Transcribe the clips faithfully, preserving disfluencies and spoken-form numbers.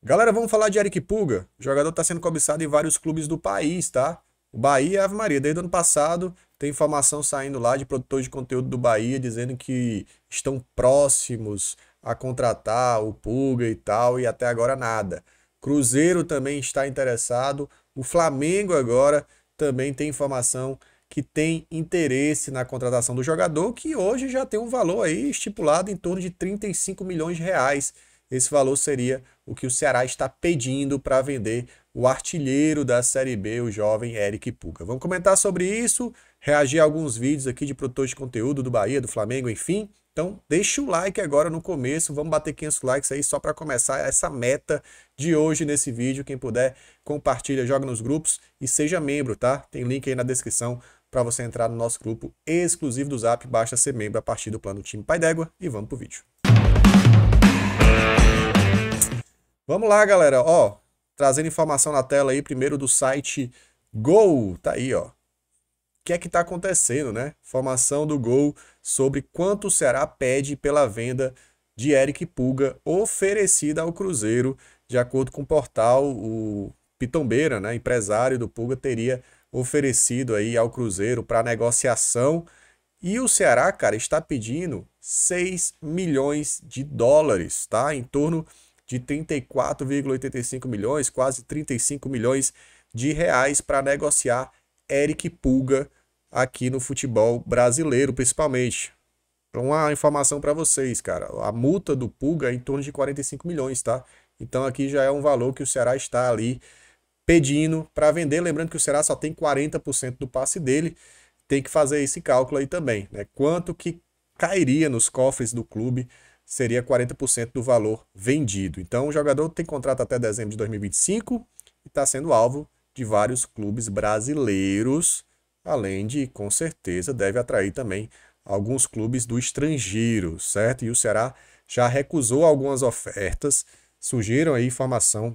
Galera, vamos falar de Erick Pulga. O jogador está sendo cobiçado em vários clubes do país, tá? O Bahia e Ave Maria. Desde o ano passado, tem informação saindo lá de produtores de conteúdo do Bahia dizendo que estão próximos a contratar o Pulga e tal, e até agora nada. Cruzeiro também está interessado. O Flamengo agora também tem informação que tem interesse na contratação do jogador, que hoje já tem um valor aí estipulado em torno de trinta e cinco milhões de reais. Esse valor seria o que o Ceará está pedindo para vender o artilheiro da Série B, o jovem Erick Pulga. Vamos comentar sobre isso, reagir a alguns vídeos aqui de produtores de conteúdo do Bahia, do Flamengo, enfim. Então deixa o like agora no começo, vamos bater quinhentos likes aí só para começar essa meta de hoje nesse vídeo. Quem puder, compartilha, joga nos grupos e seja membro, tá? Tem link aí na descrição para você entrar no nosso grupo exclusivo do Zap. Basta ser membro a partir do plano Time Pai d'Égua e vamos pro vídeo. Vamos lá, galera, ó, trazendo informação na tela aí, primeiro do site Gol, tá aí, ó. O que é que tá acontecendo, né? Informação do Gol sobre quanto o Ceará pede pela venda de Erick Pulga oferecida ao Cruzeiro. De acordo com o portal, o Pitombeira, né, empresário do Pulga, teria oferecido aí ao Cruzeiro para negociação. E o Ceará, cara, está pedindo seis milhões de dólares, tá? Em torno de trinta e quatro vírgula oitenta e cinco milhões, quase trinta e cinco milhões de reais para negociar Erick Pulga aqui no futebol brasileiro, principalmente. Uma informação para vocês, cara, a multa do Pulga é em torno de quarenta e cinco milhões, tá? Então aqui já é um valor que o Ceará está ali pedindo para vender, lembrando que o Ceará só tem quarenta por cento do passe dele, tem que fazer esse cálculo aí também, né? Quanto que cairia nos cofres do clube seria quarenta por cento do valor vendido. Então o jogador tem contrato até dezembro de dois mil e vinte e cinco e está sendo alvo de vários clubes brasileiros, além de, com certeza, deve atrair também alguns clubes do estrangeiro, certo? E o Ceará já recusou algumas ofertas, surgiram aí informação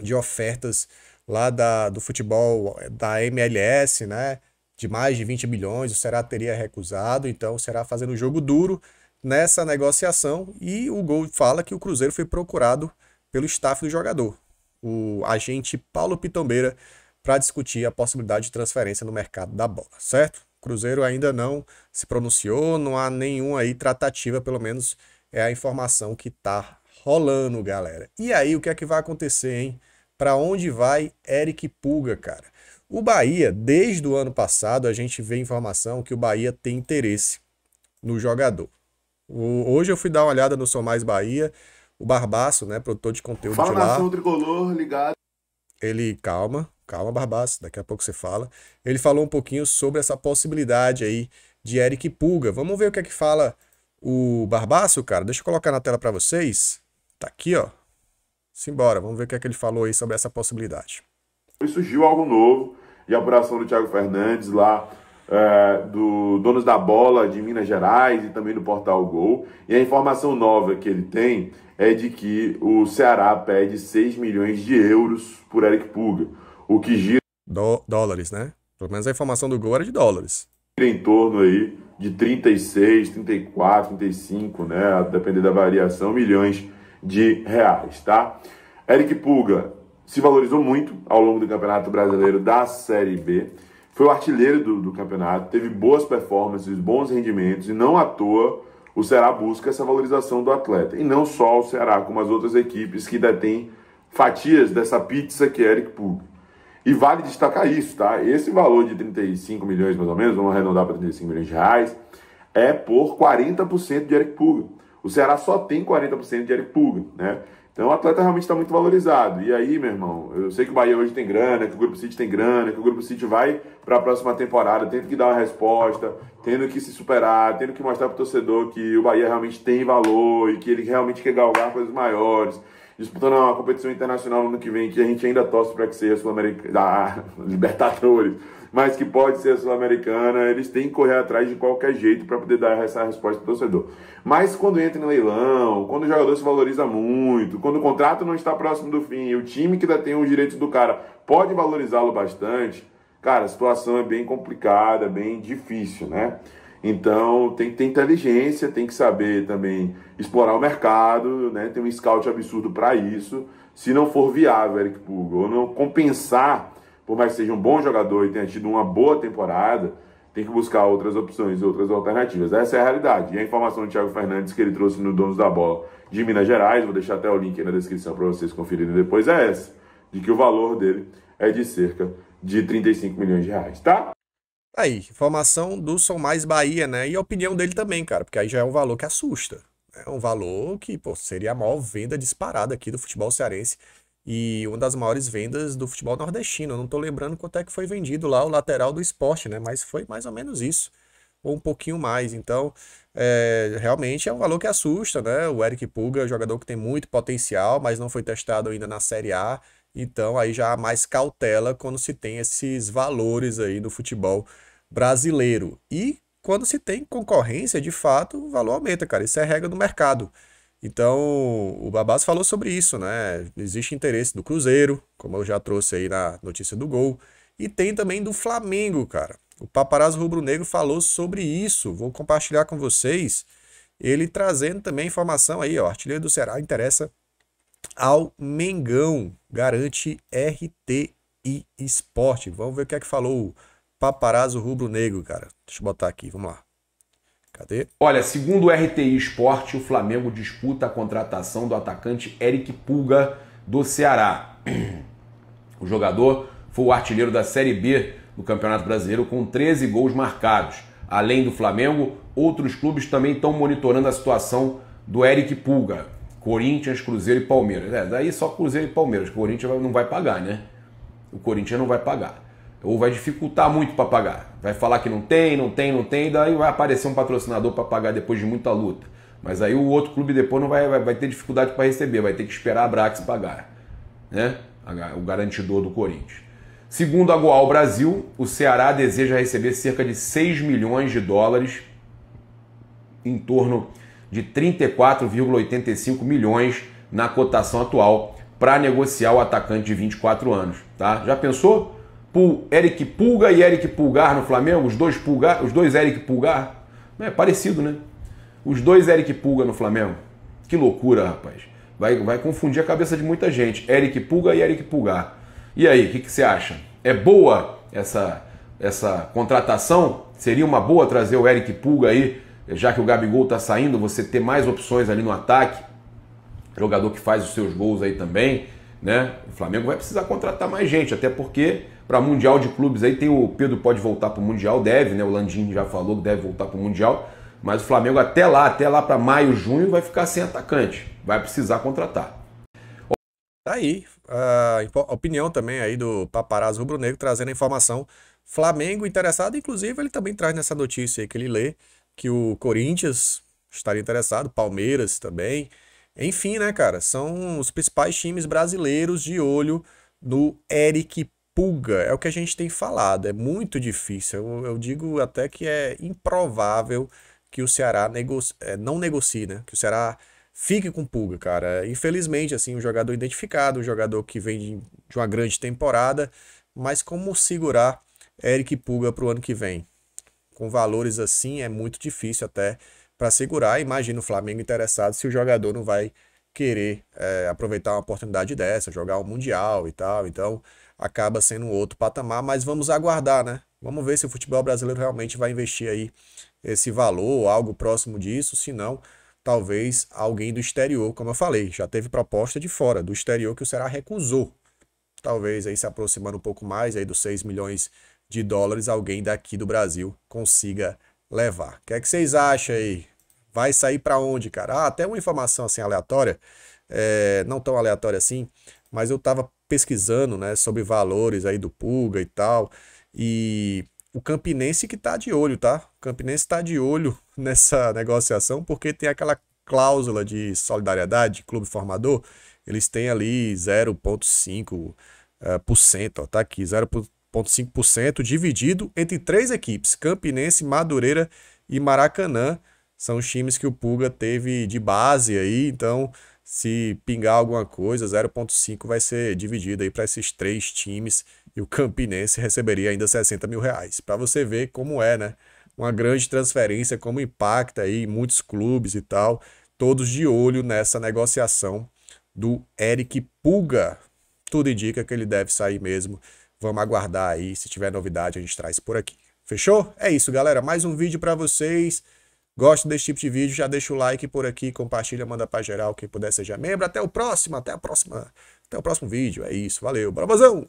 de ofertas lá da, do futebol da M L S, né? De mais de vinte milhões, o Ceará teria recusado, então o Ceará fazendo um jogo duro nessa negociação. E o Gol fala que o Cruzeiro foi procurado pelo staff do jogador, o agente Paulo Pitombeira, para discutir a possibilidade de transferência no mercado da bola, certo? O Cruzeiro ainda não se pronunciou, não há nenhuma aí tratativa, pelo menos é a informação que tá rolando, galera. E aí, o que é que vai acontecer, hein? Para onde vai Erick Pulga, cara? O Bahia, desde o ano passado, a gente vê informação que o Bahia tem interesse no jogador. Hoje eu fui dar uma olhada no Sou Mais Bahia, o Barbaço, né, produtor de conteúdo de lá. Fala, nação tricolor, ligado. Ele, calma, calma, Barbaço, daqui a pouco você fala. Ele falou um pouquinho sobre essa possibilidade aí de Erick Pulga. Vamos ver o que é que fala o Barbaço, cara. Deixa eu colocar na tela para vocês. Tá aqui, ó. Simbora, vamos ver o que é que ele falou aí sobre essa possibilidade. Surgiu algo novo de apuração do Thiago Fernandes lá, é, do Donos da Bola de Minas Gerais e também do portal Gol. E a informação nova que ele tem é de que o Ceará pede seis milhões de euros por Erick Pulga, o que gira... Do, dólares, né? Pelo menos a informação do Gol era de dólares. Em torno aí de trinta e seis, trinta e quatro, trinta e cinco, né? Dependendo da variação, milhões de reais, tá? Erick Pulga se valorizou muito ao longo do Campeonato Brasileiro da Série B. Foi o artilheiro do, do campeonato, teve boas performances, bons rendimentos, e não à toa o Ceará busca essa valorização do atleta. E não só o Ceará, como as outras equipes que detêm fatias dessa pizza que é Erick Pulga. E vale destacar isso, tá? Esse valor de trinta e cinco milhões, mais ou menos, vamos arredondar para trinta e cinco milhões de reais, é por quarenta por cento de Erick Pulga. O Ceará só tem quarenta por cento de Erick Pulga, né? Então o atleta realmente está muito valorizado. E aí, meu irmão, eu sei que o Bahia hoje tem grana, que o Grupo City tem grana, que o Grupo City vai para a próxima temporada tendo que dar uma resposta, tendo que se superar, tendo que mostrar para o torcedor que o Bahia realmente tem valor e que ele realmente quer galgar coisas maiores, disputando uma competição internacional no ano que vem, que a gente ainda torce para que seja a Sul-Americana, ah, Libertadores, mas que pode ser a Sul-Americana. Eles têm que correr atrás de qualquer jeito para poder dar essa resposta para o torcedor. Mas quando entra em leilão, quando o jogador se valoriza muito, quando o contrato não está próximo do fim, e o time que detém os direitos do cara pode valorizá-lo bastante, cara, a situação é bem complicada, bem difícil, né? Então tem que ter inteligência, tem que saber também explorar o mercado, né? Tem um scout absurdo para isso. Se não for viável, Erick Pulga, ou não compensar, por mais que seja um bom jogador e tenha tido uma boa temporada, tem que buscar outras opções, outras alternativas. Essa é a realidade. E a informação do Thiago Fernandes que ele trouxe no Donos da Bola de Minas Gerais, vou deixar até o link aí na descrição para vocês conferirem depois, é essa, de que o valor dele é de cerca de trinta e cinco milhões de reais, tá? Aí, informação do Sou Mais Bahia, né? E a opinião dele também, cara, porque aí já é um valor que assusta. É um valor que, pô, seria a maior venda disparada aqui do futebol cearense e uma das maiores vendas do futebol nordestino. Eu não tô lembrando quanto é que foi vendido lá o lateral do Sport, né? Mas foi mais ou menos isso, ou um pouquinho mais. Então, é, realmente é um valor que assusta, né? O Erick Pulga é um jogador que tem muito potencial, mas não foi testado ainda na Série A. Então, aí já há mais cautela quando se tem esses valores aí do futebol brasileiro. E quando se tem concorrência, de fato, o valor aumenta, cara. Isso é regra do mercado. Então, o Barbaço falou sobre isso, né? Existe interesse do Cruzeiro, como eu já trouxe aí na notícia do Gol. E tem também do Flamengo, cara. O Paparazzo Rubro Negro falou sobre isso. Vou compartilhar com vocês. Ele trazendo também informação aí, ó. Artilheiro do Ceará interessa ao Mengão, garante R T I Esporte. Vamos ver o que é que falou o Paparazzo Rubro Negro, cara. Deixa eu botar aqui, vamos lá. Cadê? Olha, segundo o R T I Esporte, o Flamengo disputa a contratação do atacante Erick Pulga do Ceará. O jogador foi o artilheiro da Série B do Campeonato Brasileiro com treze gols marcados. Além do Flamengo, outros clubes também estão monitorando a situação do Erick Pulga. Corinthians, Cruzeiro e Palmeiras. É, daí só Cruzeiro e Palmeiras. O Corinthians não vai pagar, né? O Corinthians não vai pagar. Ou vai dificultar muito para pagar. Vai falar que não tem, não tem, não tem. Daí vai aparecer um patrocinador para pagar depois de muita luta. Mas aí o outro clube depois não vai, vai, vai ter dificuldade para receber. Vai ter que esperar a Abrax pagar, né? O garantidor do Corinthians. Segundo a Goal Brasil, o Ceará deseja receber cerca de seis milhões de dólares, em torno de trinta e quatro vírgula oitenta e cinco milhões na cotação atual, para negociar o atacante de vinte e quatro anos. Tá? Já pensou? Pul Erick Pulga e Erick Pulgar no Flamengo? Os dois, Pulgar, os dois Erick Pulgar? É parecido, né? Os dois Erick Pulga no Flamengo. Que loucura, rapaz. Vai, vai confundir a cabeça de muita gente. Erick Pulga e Erick Pulgar. E aí, o que, que você acha? É boa essa, essa contratação? Seria uma boa trazer o Erick Pulga aí, já que o Gabigol está saindo, você ter mais opções ali no ataque, jogador que faz os seus gols aí também, né? O Flamengo vai precisar contratar mais gente, até porque para Mundial de Clubes aí tem o Pedro pode voltar para o Mundial, deve, né? O Landinho já falou que deve voltar para o Mundial, mas o Flamengo até lá, até lá para maio, junho, vai ficar sem atacante, vai precisar contratar. Tá aí, a opinião também aí do Paparazzo Rubro Negro, trazendo a informação, Flamengo interessado, inclusive ele também traz nessa notícia aí que ele lê, que o Corinthians estaria interessado, Palmeiras também. Enfim, né, cara? São os principais times brasileiros de olho no Erick Pulga. É o que a gente tem falado, é muito difícil. Eu, eu digo até que é improvável que o Ceará negocie, é, não negocie, né? Que o Ceará fique com Pulga, cara. Infelizmente, assim, um jogador identificado, um jogador que vem de, de uma grande temporada, mas como segurar Erick Pulga para o ano que vem? Com valores assim é muito difícil até para segurar. Imagina o Flamengo interessado se o jogador não vai querer é, aproveitar uma oportunidade dessa, jogar um Mundial e tal. Então acaba sendo um outro patamar, mas vamos aguardar, né? Vamos ver se o futebol brasileiro realmente vai investir aí esse valor ou algo próximo disso, se não, talvez alguém do exterior, como eu falei, já teve proposta de fora, do exterior que o Ceará recusou. Talvez aí se aproximando um pouco mais aí dos seis milhões de dólares, alguém daqui do Brasil consiga levar. O que é que vocês acham aí? Vai sair para onde, cara? Ah, até uma informação assim aleatória, é, não tão aleatória assim, mas eu tava pesquisando, né, sobre valores aí do Pulga e tal, e o Campinense que tá de olho, tá? O Campinense tá de olho nessa negociação porque tem aquela cláusula de solidariedade, clube formador, eles têm ali zero vírgula cinco por cento, ó, tá aqui, zero vírgula cinco por cento dividido entre três equipes, Campinense, Madureira e Maracanã, são os times que o Pulga teve de base aí, então se pingar alguma coisa, zero vírgula cinco vai ser dividido aí para esses três times e o Campinense receberia ainda sessenta mil reais, para você ver como é, né, uma grande transferência, como impacta aí muitos clubes e tal, todos de olho nessa negociação do Erick Pulga. Tudo indica que ele deve sair mesmo. Vamos aguardar aí, se tiver novidade a gente traz por aqui. Fechou? É isso, galera, mais um vídeo para vocês. Gosta desse tipo de vídeo, já deixa o like por aqui, compartilha, manda pra geral, quem puder seja membro. Até o próximo, até a próxima, até o próximo vídeo. É isso, valeu, bravazão!